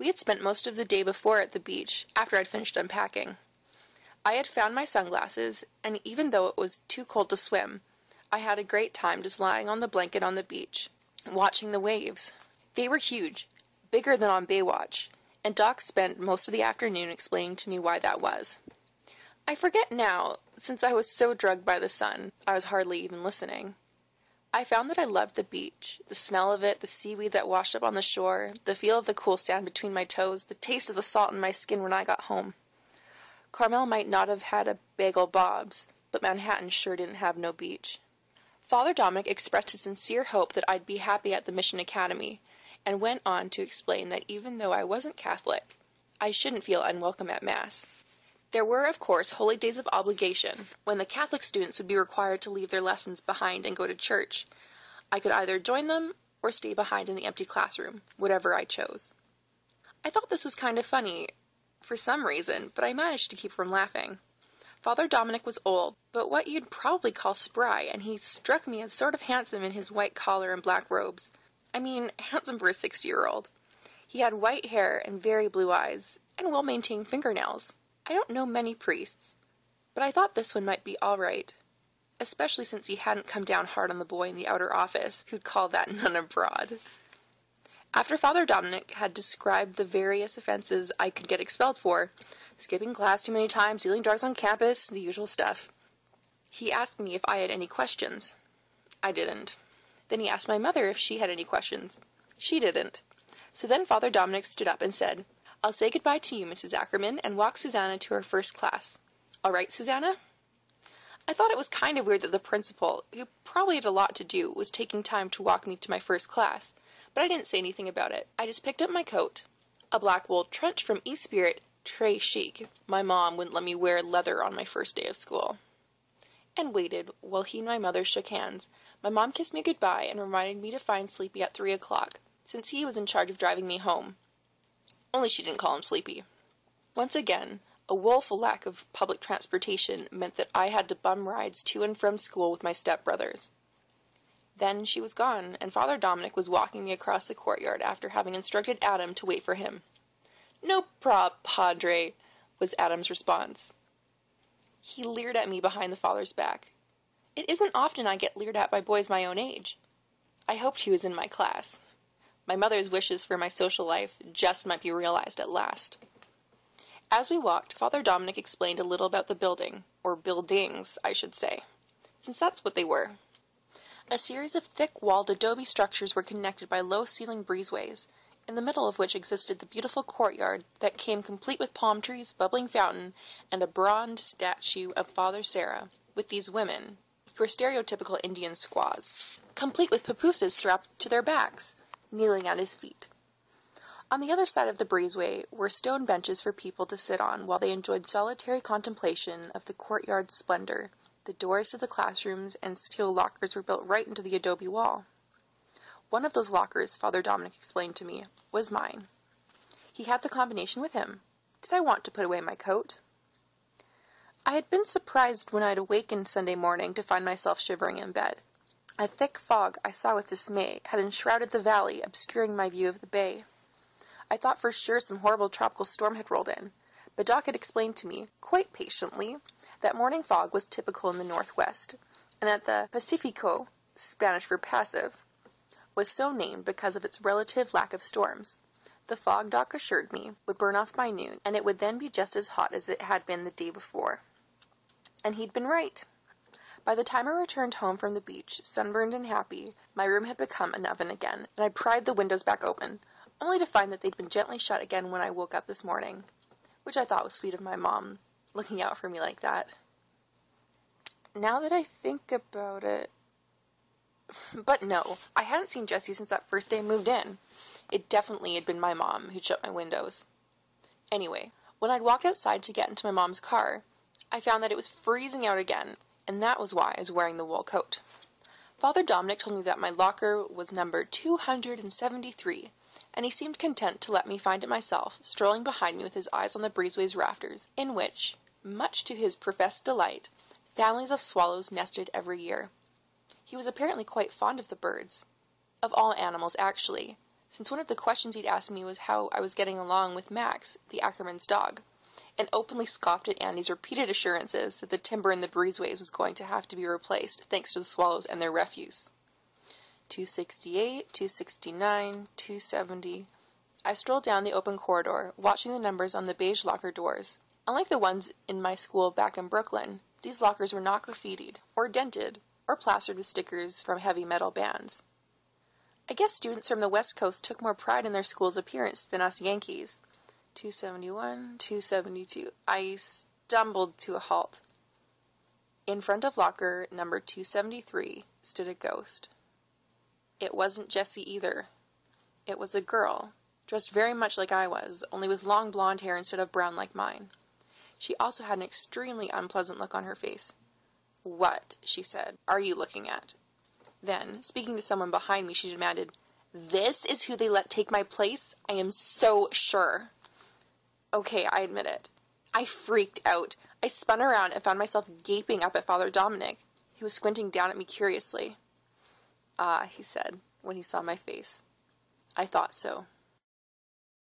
We had spent most of the day before at the beach, after I'd finished unpacking. I had found my sunglasses, and even though it was too cold to swim, I had a great time just lying on the blanket on the beach, watching the waves. They were huge, bigger than on Baywatch, and Doc spent most of the afternoon explaining to me why that was. I forget now, since I was so drugged by the sun, I was hardly even listening. I found that I loved the beach, the smell of it, the seaweed that washed up on the shore, the feel of the cool sand between my toes, the taste of the salt in my skin when I got home. Carmel might not have had a Bagel Bob's, but Manhattan sure didn't have no beach. Father Dominic expressed his sincere hope that I'd be happy at the Mission Academy, and went on to explain that even though I wasn't Catholic, I shouldn't feel unwelcome at Mass. There were, of course, holy days of obligation, when the Catholic students would be required to leave their lessons behind and go to church. I could either join them or stay behind in the empty classroom, whatever I chose. I thought this was kind of funny, for some reason, but I managed to keep from laughing. Father Dominic was old, but what you'd probably call spry, and he struck me as sort of handsome in his white collar and black robes. I mean, handsome for a 60-year-old. He had white hair and very blue eyes, and well-maintained fingernails. I don't know many priests, but I thought this one might be all right, especially since he hadn't come down hard on the boy in the outer office, who'd called that nun a broad. After Father Dominic had described the various offenses I could get expelled for, skipping class too many times, dealing drugs on campus, the usual stuff, he asked me if I had any questions. I didn't. Then he asked my mother if she had any questions. She didn't. So then Father Dominic stood up and said, "I'll say goodbye to you, Mrs. Ackerman, and walk Susanna to her first class. All right, Susanna?" I thought it was kind of weird that the principal, who probably had a lot to do, was taking time to walk me to my first class, but I didn't say anything about it. I just picked up my coat, a black wool trench from Esprit, très chic. My mom wouldn't let me wear leather on my first day of school. And waited while he and my mother shook hands. My mom kissed me goodbye and reminded me to find Sleepy at 3 o'clock, since he was in charge of driving me home. Only she didn't call him Sleepy. Once again, a woeful lack of public transportation meant that I had to bum rides to and from school with my stepbrothers. Then she was gone, and Father Dominic was walking me across the courtyard after having instructed Adam to wait for him. "No prob, Padre," was Adam's response. He leered at me behind the father's back. It isn't often I get leered at by boys my own age. I hoped he was in my class. My mother's wishes for my social life just might be realized at last. As we walked, Father Dominic explained a little about the building, or buildings, I should say, since that's what they were. A series of thick-walled adobe structures were connected by low-ceiling breezeways, in the middle of which existed the beautiful courtyard that came complete with palm trees, bubbling fountain, and a bronze statue of Father Sarah, with these women, who were stereotypical Indian squaws, complete with papooses strapped to their backs, kneeling at his feet. On the other side of the breezeway were stone benches for people to sit on while they enjoyed solitary contemplation of the courtyard's splendor. The doors to the classrooms and steel lockers were built right into the adobe wall. One of those lockers, Father Dominic explained to me, was mine. He had the combination with him. Did I want to put away my coat? I had been surprised when I'd awakened Sunday morning to find myself shivering in bed. A thick fog I saw with dismay had enshrouded the valley, obscuring my view of the bay. I thought for sure some horrible tropical storm had rolled in, but Doc had explained to me, quite patiently, that morning fog was typical in the northwest, and that the Pacifico, Spanish for passive, was so named because of its relative lack of storms. The fog, Doc assured me, would burn off by noon, and it would then be just as hot as it had been the day before. And he'd been right. By the time I returned home from the beach, sunburned and happy, my room had become an oven again, and I pried the windows back open, only to find that they'd been gently shut again when I woke up this morning, which I thought was sweet of my mom, looking out for me like that. Now that I think about it... But no, I hadn't seen Jessie since that first day I moved in. It definitely had been my mom who'd shut my windows. Anyway, when I'd walked outside to get into my mom's car, I found that it was freezing out again, and that was why I was wearing the wool coat. Father Dominic told me that my locker was number 273, and he seemed content to let me find it myself, strolling behind me with his eyes on the breezeway's rafters, in which, much to his professed delight, families of swallows nested every year. He was apparently quite fond of the birds. Of all animals, actually. since one of the questions he'd asked me was how I was getting along with Max, the Ackerman's dog, and openly scoffed at Andy's repeated assurances that the timber in the breezeways was going to have to be replaced thanks to the swallows and their refuse. 268, 269, 270. I strolled down the open corridor, watching the numbers on the beige locker doors. Unlike the ones in my school back in Brooklyn, these lockers were not graffitied, or dented, or plastered with stickers from heavy metal bands. I guess students from the West Coast took more pride in their school's appearance than us Yankees. 271, 272. I stumbled to a halt. In front of locker number 273 stood a ghost. It wasn't Jessie either. It was a girl, dressed very much like I was, only with long blonde hair instead of brown like mine. She also had an extremely unpleasant look on her face. "What," she said, "are you looking at?" Then, speaking to someone behind me, she demanded, "This is who they let take my place? I am so sure." Okay, I admit it. I freaked out. I spun around and found myself gaping up at Father Dominic, who was squinting down at me curiously. "Ah," he said, when he saw my face. "I thought so."